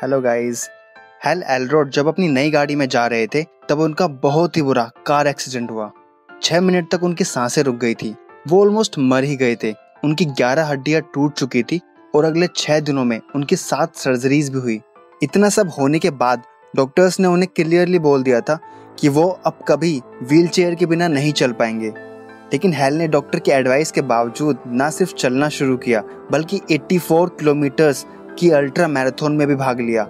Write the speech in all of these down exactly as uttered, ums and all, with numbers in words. Hello guys, hell Elrod जब अपनी नई गाड़ी में जा रहे थे तब उनका बहुत ही बुरा कार एक्सीडेंट हुआ। छह मिनट तक उनकी सांसें रुक गई थी, वो ऑलमोस्ट मर ही गए थे। उनकी ग्यारह हड्डियां टूट चुकी थी और अगले छह दिनों में उनकी सात सर्जरीज भी हुई। इतना सब होने के बाद डॉक्टर्स ने उन्हें क्लियरली बोल दिया था कि वो अब कभी व्हीलचेयर के बिना नहीं चल पाएंगे, लेकिन हैल ने डॉक्टर की एडवाइस के बावजूद ना सिर्फ चलना शुरू किया बल्कि चौरासी किलोमीटर्स की अल्ट्रा मैराथन में भी भाग लिया।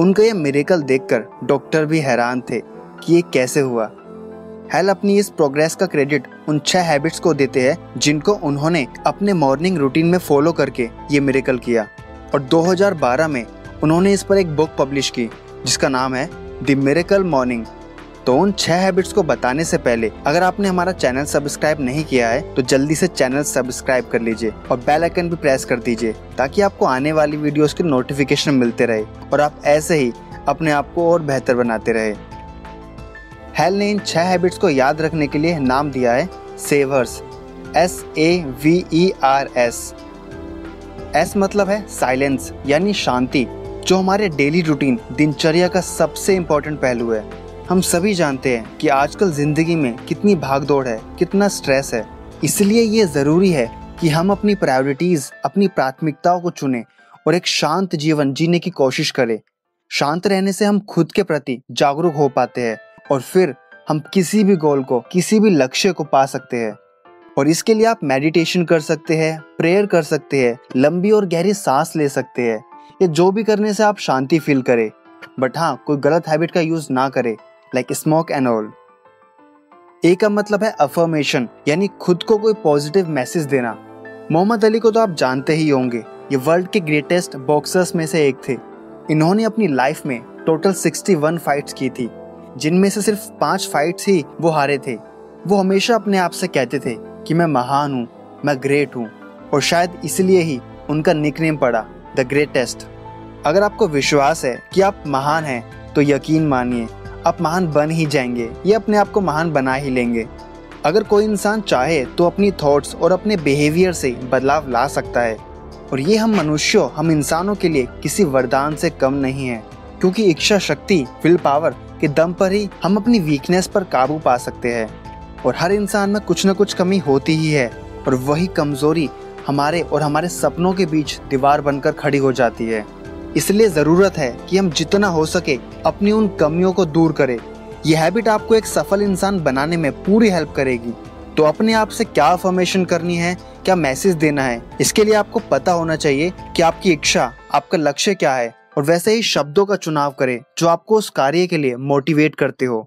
उनका यह मिरेकल देखकर डॉक्टर भी हैरान थे कि ये कैसे हुआ। हैल अपनी इस प्रोग्रेस का क्रेडिट उन छह हैबिट्स को देते हैं जिनको उन्होंने अपने मॉर्निंग रूटीन में फॉलो करके ये मिरेकल किया, और दो हज़ार बारह में उन्होंने इस पर एक बुक पब्लिश की जिसका नाम है द मिरेकल मॉर्निंग। तो उन छह हैबिट्स को बताने से पहले अगर आपने हमारा चैनल सब्सक्राइब नहीं किया है तो जल्दी से चैनल सब्सक्राइब कर लीजिए और बेल आइकन भी प्रेस कर दीजिए ताकि आपको आने वाली वीडियोस के नोटिफिकेशन मिलते रहे और आप ऐसे ही अपने आप को और बेहतर बनाते रहे। हैल ने इन छह हैबिट्स को याद रखने के लिए नाम दिया है savers, S A V E R S. S मतलब है साइलेंस यानी शांति, जो हमारे डेली रूटीन दिनचर्या का सबसे इम्पोर्टेंट पहलू है। हम सभी जानते हैं कि आजकल ज़िंदगी में कितनी भागदौड़ है, कितना स्ट्रेस है, इसलिए ये ज़रूरी है कि हम अपनी प्रायोरिटीज़, अपनी प्राथमिकताओं को चुनें और एक शांत जीवन जीने की कोशिश करें। शांत रहने से हम खुद के प्रति जागरूक हो पाते हैं और फिर हम किसी भी गोल को, किसी भी लक्ष्य को पा सकते हैं। और इसके लिए आप मेडिटेशन कर सकते हैं, प्रेयर कर सकते हैं, लंबी और गहरी सांस ले सकते हैं, या जो भी करने से आप शांति फील करें। बट हाँ, कोई गलत हैबिट का यूज़ ना करें, like smoke and all. A का मतलब है अफर्मेशन यानी खुद को कोई पॉजिटिव मैसेज देना। मोहम्मद अली को तो आप जानते ही होंगे, ये वर्ल्ड के ग्रेटेस्ट बॉक्सर्स में से एक थे। इन्होंने अपनी लाइफ में टोटल इकसठ फाइट्स की थी, जिनमें से सिर्फ पाँच फाइट्स ही वो हारे थे। वो हमेशा अपने आप से कहते थे कि मैं महान हूँ, मैं ग्रेट हूँ, और शायद इसलिए ही उनका निकनेम पड़ा द ग्रेटेस्ट। अगर आपको विश्वास है कि आप महान हैं तो यकीन मानिए आप महान बन ही जाएंगे, ये अपने आप को महान बना ही लेंगे। अगर कोई इंसान चाहे तो अपनी थॉट्स और अपने बिहेवियर से बदलाव ला सकता है, और ये हम मनुष्यों, हम इंसानों के लिए किसी वरदान से कम नहीं है, क्योंकि इच्छा शक्ति, विल पावर के दम पर ही हम अपनी वीकनेस पर काबू पा सकते हैं। और हर इंसान में कुछ न कुछ कमी होती ही है, और वही कमज़ोरी हमारे और हमारे सपनों के बीच दीवार बनकर खड़ी हो जाती है। इसलिए ज़रूरत है कि हम जितना हो सके अपनी उन कमियों को दूर करें। यह हैबिट आपको एक सफल इंसान बनाने में पूरी हेल्प करेगी। तो अपने आप से क्या अफर्मेशन करनी है, क्या मैसेज देना है, इसके लिए आपको पता होना चाहिए कि आपकी इच्छा, आपका लक्ष्य क्या है, और वैसे ही शब्दों का चुनाव करें जो आपको उस कार्य के लिए मोटिवेट करते हो।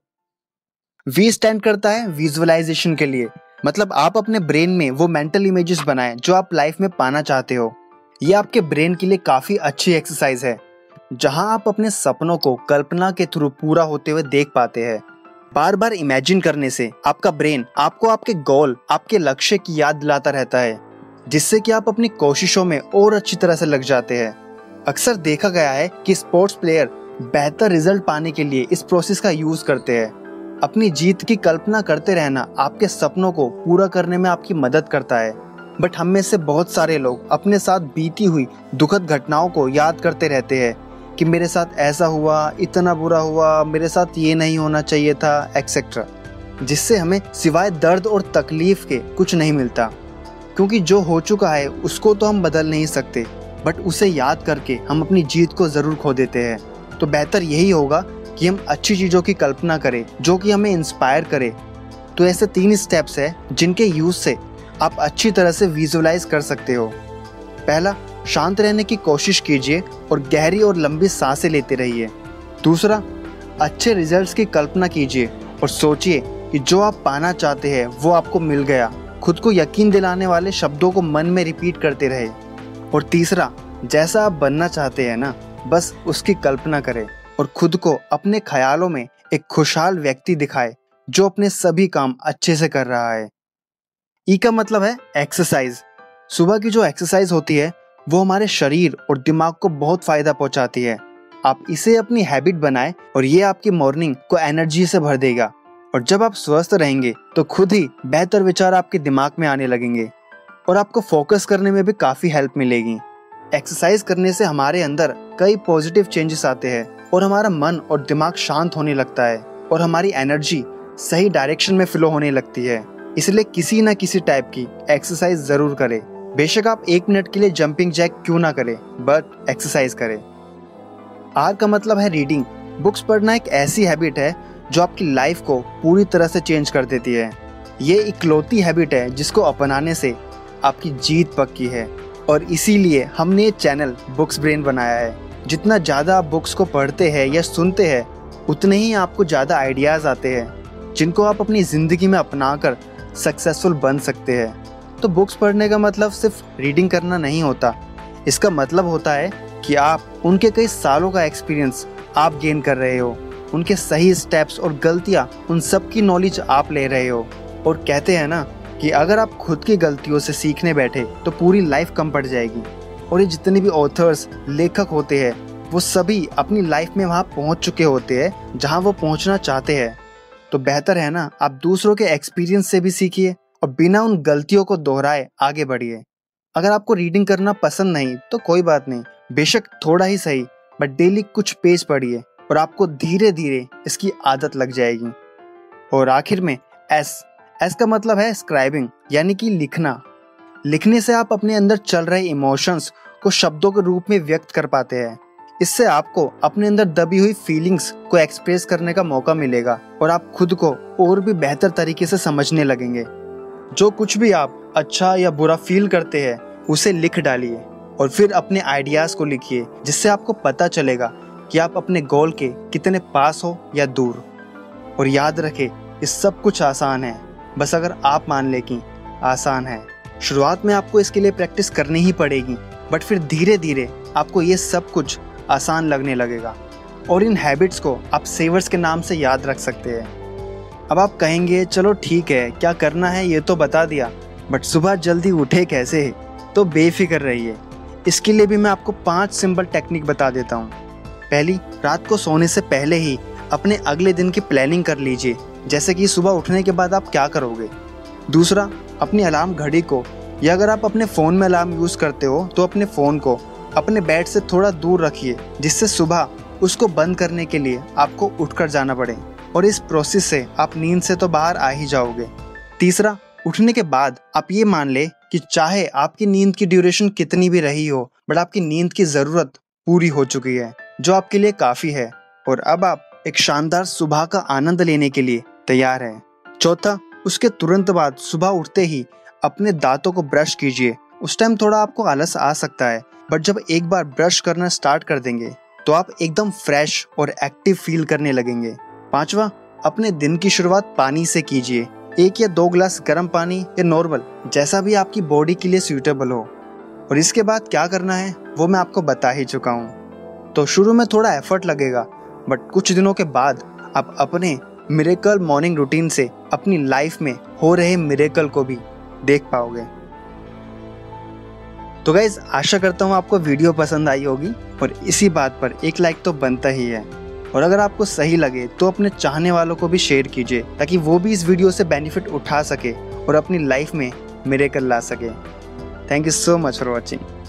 वी स्टैंड करता है विजुअलाइजेशन के लिए, मतलब आप अपने ब्रेन में वो मेंटल इमेजेस बनाएं जो आप लाइफ में पाना चाहते हो। ये आपके ब्रेन के लिए काफ़ी अच्छी एक्सरसाइज है, जहां आप अपने सपनों को कल्पना के थ्रू पूरा होते हुए देख पाते हैं। बार बार इमेजिन करने से आपका ब्रेन आपको आपके गोल, आपके लक्ष्य की याद दिलाता रहता है, जिससे कि आप अपनी कोशिशों में और अच्छी तरह से लग जाते हैं। अक्सर देखा गया है कि स्पोर्ट्स प्लेयर बेहतर रिजल्ट पाने के लिए इस प्रोसेस का यूज़ करते हैं। अपनी जीत की कल्पना करते रहना आपके सपनों को पूरा करने में आपकी मदद करता है। बट हम में से बहुत सारे लोग अपने साथ बीती हुई दुखद घटनाओं को याद करते रहते हैं कि मेरे साथ ऐसा हुआ, इतना बुरा हुआ, मेरे साथ ये नहीं होना चाहिए था, एक्सेट्रा, जिससे हमें सिवाय दर्द और तकलीफ के कुछ नहीं मिलता, क्योंकि जो हो चुका है उसको तो हम बदल नहीं सकते, बट उसे याद करके हम अपनी जीत को ज़रूर खो देते हैं। तो बेहतर यही होगा कि हम अच्छी चीज़ों की कल्पना करें जो कि हमें इंस्पायर करे। तो ऐसे तीन स्टेप्स हैं जिनके यूज़ से आप अच्छी तरह से विजुअलाइज कर सकते हो। पहला, शांत रहने की कोशिश कीजिए और गहरी और लंबी सांसें लेते रहिए। दूसरा, अच्छे रिजल्ट्स की कल्पना कीजिए और सोचिए कि जो आप पाना चाहते हैं वो आपको मिल गया। खुद को यकीन दिलाने वाले शब्दों को मन में रिपीट करते रहे। और तीसरा, जैसा आप बनना चाहते हैं ना, बस उसकी कल्पना करें और खुद को अपने ख्यालों में एक खुशहाल व्यक्ति दिखाए जो अपने सभी काम अच्छे से कर रहा है। ई का मतलब है एक्सरसाइज। सुबह की जो एक्सरसाइज होती है वो हमारे शरीर और दिमाग को बहुत फ़ायदा पहुंचाती है। आप इसे अपनी हैबिट बनाएं और ये आपकी मॉर्निंग को एनर्जी से भर देगा, और जब आप स्वस्थ रहेंगे तो खुद ही बेहतर विचार आपके दिमाग में आने लगेंगे और आपको फोकस करने में भी काफ़ी हेल्प मिलेगी। एक्सरसाइज करने से हमारे अंदर कई पॉजिटिव चेंजेस आते हैं और हमारा मन और दिमाग शांत होने लगता है और हमारी एनर्जी सही डायरेक्शन में फ्लो होने लगती है। इसलिए किसी न किसी टाइप की एक्सरसाइज जरूर करें। बेशक आप एक मिनट के लिए जंपिंग जैक क्यों ना करें, बट एक्सरसाइज करें। आर का मतलब है रीडिंग। बुक्स पढ़ना एक ऐसी हैबिट है जो आपकी लाइफ को पूरी तरह से चेंज कर देती है। ये इकलौती हैबिट है जिसको अपनाने से आपकी जीत पक्की है और इसीलिए हमने ये चैनल बुक्स ब्रेन बनाया है। जितना ज़्यादा आप बुक्स को पढ़ते हैं या सुनते हैं, उतने ही आपको ज़्यादा आइडियाज़ आते हैं जिनको आप अपनी ज़िंदगी में अपनाकर सक्सेसफुल बन सकते हैं। तो बुक्स पढ़ने का मतलब सिर्फ रीडिंग करना नहीं होता। इसका मतलब होता है कि आप उनके कई सालों का एक्सपीरियंस आप गेन कर रहे हो, उनके सही स्टेप्स और गलतियाँ, उन सब की नॉलेज आप ले रहे हो। और कहते हैं ना कि अगर आप खुद की गलतियों से सीखने बैठे तो पूरी लाइफ कम पड़ जाएगी। और ये जितने भी ऑथर्स, लेखक होते हैं, वो सभी अपनी लाइफ में वहाँ पहुँच चुके होते हैं जहाँ वो पहुँचना चाहते हैं। तो बेहतर है ना, आप दूसरों के एक्सपीरियंस से भी सीखिए और बिना उन गलतियों को दोहराए आगे बढ़िए। अगर आपको रीडिंग करना पसंद नहीं तो कोई बात नहीं, बेशक थोड़ा ही सही, बट डेली कुछ पेज पढ़िए और आपको धीरे धीरे इसकी आदत लग जाएगी। और आखिर में एस एस का मतलब है स्क्राइबिंग, यानी कि लिखना। लिखने से आप अपने अंदर चल रहे इमोशंस को शब्दों के रूप में व्यक्त कर पाते हैं। इससे आपको अपने अंदर दबी हुई फीलिंग्स को एक्सप्रेस करने का मौका मिलेगा और आप खुद को और भी बेहतर तरीके से समझने लगेंगे। जो कुछ भी आप अच्छा या बुरा फील करते हैं उसे लिख डालिए और फिर अपने आइडियाज़ को लिखिए, जिससे आपको पता चलेगा कि आप अपने गोल के कितने पास हो या दूर। और याद रखें, इस सब कुछ आसान है, बस अगर आप मान लें कि आसान है। शुरुआत में आपको इसके लिए प्रैक्टिस करनी ही पड़ेगी, बट फिर धीरे धीरे आपको ये सब कुछ आसान लगने लगेगा। और इन हैबिट्स को आप सेवर्स के नाम से याद रख सकते हैं। अब आप कहेंगे चलो ठीक है, क्या करना है ये तो बता दिया, बट सुबह जल्दी उठे कैसे है? तो बेफिक्र रहिए। इसके लिए भी मैं आपको पांच सिंपल टेक्निक बता देता हूँ। पहली, रात को सोने से पहले ही अपने अगले दिन की प्लानिंग कर लीजिए, जैसे कि सुबह उठने के बाद आप क्या करोगे। दूसरा, अपनी अलार्म घड़ी को, या अगर आप अपने फ़ोन में अलार्म यूज़ करते हो तो अपने फ़ोन को अपने बेड से थोड़ा दूर रखिए, जिससे सुबह उसको बंद करने के लिए आपको उठकर जाना पड़े और इस प्रोसेस से आप नींद से तो बाहर आ ही जाओगे। तीसरा, उठने के बाद आप ये मान ले कि चाहे आपकी नींद की ड्यूरेशन कितनी भी रही हो, बट आपकी नींद की ज़रूरत पूरी हो चुकी है, जो आपके लिए काफ़ी है और अब आप एक शानदार सुबह का आनंद लेने के लिए तैयार हैं। चौथा, उसके तुरंत बाद सुबह उठते ही अपने दांतों को ब्रश कीजिए। उस टाइम थोड़ा आपको आलस आ सकता है, बट जब एक बार ब्रश करना स्टार्ट कर देंगे तो आप एकदम फ्रेश और एक्टिव फील करने लगेंगे। पांचवा, अपने दिन की शुरुआत पानी से कीजिए, एक या दो गिलास गर्म पानी या नॉर्मल, जैसा भी आपकी बॉडी के लिए सूटेबल हो। और इसके बाद क्या करना है वो मैं आपको बता ही चुका हूँ। तो शुरू में थोड़ा एफर्ट लगेगा, बट कुछ दिनों के बाद आप अपने मिरेकल मॉर्निंग रूटीन से अपनी लाइफ में हो रहे मिरेकल को भी देख पाओगे। तो गाइज, आशा करता हूँ आपको वीडियो पसंद आई होगी और इसी बात पर एक लाइक तो बनता ही है। और अगर आपको सही लगे तो अपने चाहने वालों को भी शेयर कीजिए, ताकि वो भी इस वीडियो से बेनिफिट उठा सके और अपनी लाइफ में मिरेकल ला सके। Thank you so much for watching.